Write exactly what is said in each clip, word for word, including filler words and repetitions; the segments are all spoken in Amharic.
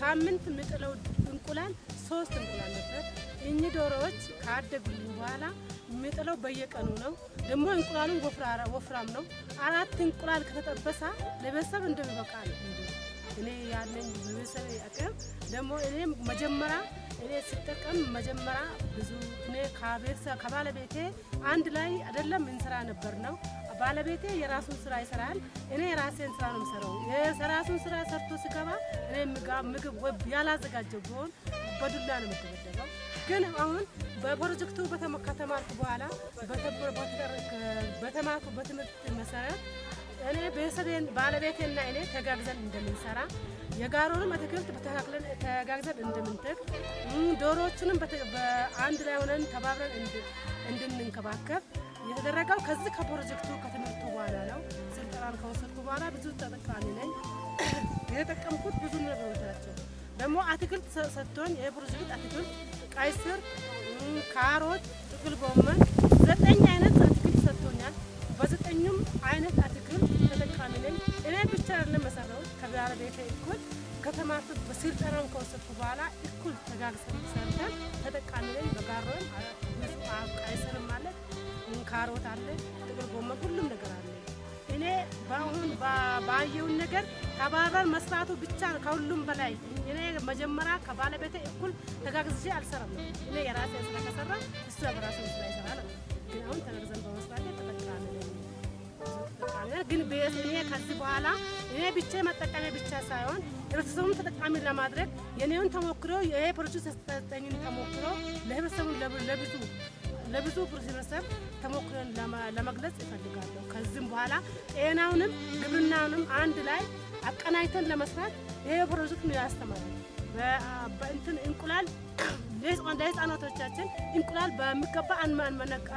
ሳምንት ምጥለው እንቁላል ሶስት እንቁላል ነበር እኚ ዶሮዎች ካደጉልኝ በኋላ ምጥለው በየቀኑ ነው ደሞ እንቁላሉ ወፍራራ ወፍራም ነው አራት እንቁላል ከተጠበሳ ለበሰብ እንደበቃ ነው እኔ ያለኝ በበሰብ ያቀም ደሞ እኔ መጀመሪያ እኔ ሲጠቀም መጀመሪያ ብዙ እኔ ካቤሳ ከባለቤቴ አንድ ላይ አይደለም እንስራ ነበር ነው ባለቤቴ የራሱን ስራ ይሰራል እኔ የራሴን ስራ ነው የምሰራው የራሱን ስራ ሰርቶ ስከባ እኔ ምግብ ወብ ያላዘጋጀው ቢሆን በዱላ ነው የምትበደለው ግን አሁን በፕሮጀክቱ በተመከተማርኩ በኋላ በተብር በተደረገ በተማርኩ በትምህርት መሰረት እኔ በሰደን ባለቤቴና እኔ ተጋግዘን እንደምንሰራ የጋሮንም አትክልት በተካክለን ተጋግዘን እንደምንተክ ዶሮዎችንም በአንድ ላይ ሆነን ተባብረን እንድንንከባከብ የተደረገው ከዚህ ከፕሮጀክቱ ከተመርጡ በኋላ ነው ስልጣን ከወሰድኩ በኋላ ብዙ ተጠቃሚ ነኝ የተጠቀምኩት ብዙ ነገሮች ናቸው ደሞ አትክልት ሰጥቶኝ የፕሮጀክት አትክልት ቀይ ስር ካሮት ጥቅል ጎመን ዘጠኝ አይነት አትክልት ሰጥቶኛል በዘጠኙም አይነት አትክልት ተጠቃሚ ነኝ እኔ ብቻ አይደለም መሰራው ከባለቤቴ እኩል ከተማርኩት በስልጣን ከወሰድኩ በኋላ እኩል ተጋግዘን ሰርተን ተጠቃሚ ነኝ በጋሮን አራት ቀይ ስር ማለት ካሮት አለ ጥቅል ጎመን ሁሉም ነገር አለ እኔ ባሁን ባየው ነገር ተባባር መስራቱ ብቻ ከሁሉም በላይ እኔ መጀመሪያ ከባለቤቴ እኩል ተጋግዝጂ አልሰራም እኔ የራሴ ስለከሰራ እሱ አብራሱ ስለይሰራል ግን አሁን ተነግዘን በመስራት ተጠቃሚ ነኝ ተጠቃሚ ግን በእኔ ከዚህ በኋላ እኔ ብቻ መጠቀም ብቻ ሳይሆን ህብረተሰቡን ተጠቃሚ ለማድረግ የኔውን ተሞክሮ የኤ ፕሮጀክት ተጠኝን ተሞክሮ ለህብረተሰቡ ለብዙ ለብዙ ፕሮጀክት ተሞክረን ለማግለጽ እፈልጋለሁ ከዚህም በኋላ ጤናውንም ግብርናውንም አንድ ላይ አቀናይተን ለመስራት ይሄ ፕሮጀክት ነው ያስተማረኝ በእንትን እንቁላል ለህፃናቶቻችን እንቁላል በሚገባ አንመግብ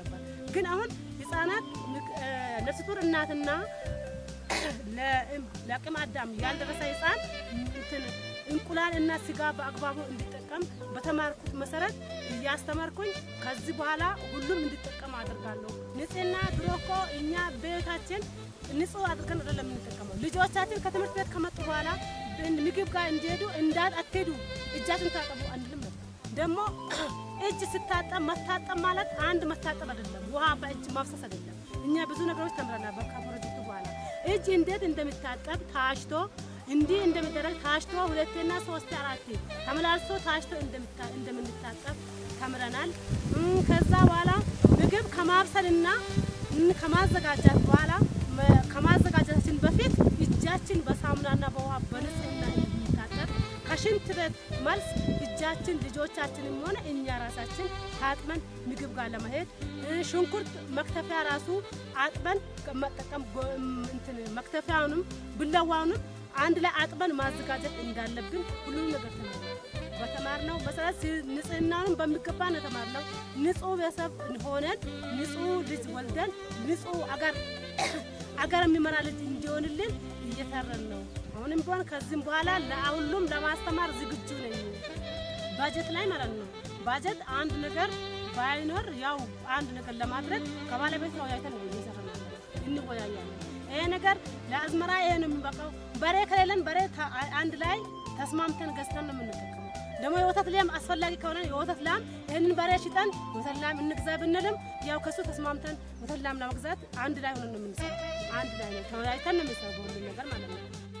ነበር ግን አሁን ህፃናት ነፍሰ ጡር እናትና ለአቅመ አዳም ያልደረሰ ህፃን እንትን እንቁላል እና ስጋ በአግባቡ እንዲጠቀም በተማርኩት መሰረት ያስተማርኩኝ ከዚህ በኋላ ሁሉም እንዲጠቀም አድርጋለሁ ንጽህና ድሮኮ እኛ በየታችን ንጹህ አድርገን አይደለም እንጠቀመው ልጆቻችን ከትምህርት ቤት ከመጡ በኋላ ምግብ ጋር እንዲሄዱ እንዳት አትሄዱ እጃችሁን ታጠቡ አንልም ደሞ እጅ ስታጠብ መታጠብ ማለት አንድ መታጠብ አይደለም ውሃ በእጅ ማፍሰስ አይደለም እኛ ብዙ ነገሮች ተምረናል በፕሮጀክቱ በኋላ እጅ እንዴት እንደምታጠብ ታሽቶ እንዴ እንደምደረግ ታሽቶ ሁለተኛ ሶስት አራት ተመላልሶ ታሽቶ እንደምታ እንደምንታጠብ ተምረናል ከዛ በኋላ ምግብ ከማብሰልና ከማዘጋጀት በኋላ ከማዘጋጀታችን በፊት እጃችን በሳሙናና በውሃ በንጽህና እንታጠብ ከሽንት ቤት መልስ እጃችን ልጆቻችንም ሆነ እኛ ራሳችን ታጥመን ምግብ ጋር ለማሄድ ሽንኩርት መክተፊያ ራሱ አጥበን መጠቀም እንትን መክተፊያውንም ብላዋውንም አንድ ላይ አጥበን ማዘጋጀት እንዳለብን ሁሉም ነገር ተማርነው በተማርነው መሰረት ንጽህናውን በሚገባ ነው ተማርነው ንጹህ በሰብ ሆነን ንጹህ ልጅ ወልደን ንጹህ አገር አገር የሚመራ ልጅ እንዲሆንልን እየተረን ነው አሁንም ቢሆን ከዚህም በኋላ ለሁሉም ለማስተማር ዝግጁ ነኝ ባጀት ላይ ማለት ነው ባጀት አንድ ነገር ባይኖር ያው አንድ ነገር ለማድረግ ከባለቤት ነው ያይተነው እየሰራነው እንቆያለን ይሄ ነገር ለአዝመራ ይሄ ነው የሚበቃው በሬ ከሌለን በሬ አንድ ላይ ተስማምተን ገዝተን ነው የምንጠቀመው ደሞ የወተት ላም አስፈላጊ ከሆነ የወተት ላም እንን በሬ ሽጠን የወተት ላም እንግዛ ብንልም ያው ከሱ ተስማምተን የወተት ላም ለመግዛት አንድ ላይ ሆነን ነው የምንሰራው አንድ ላይ ነው ተወያይተን ነው የምንሰራው ነገር ማለት ነው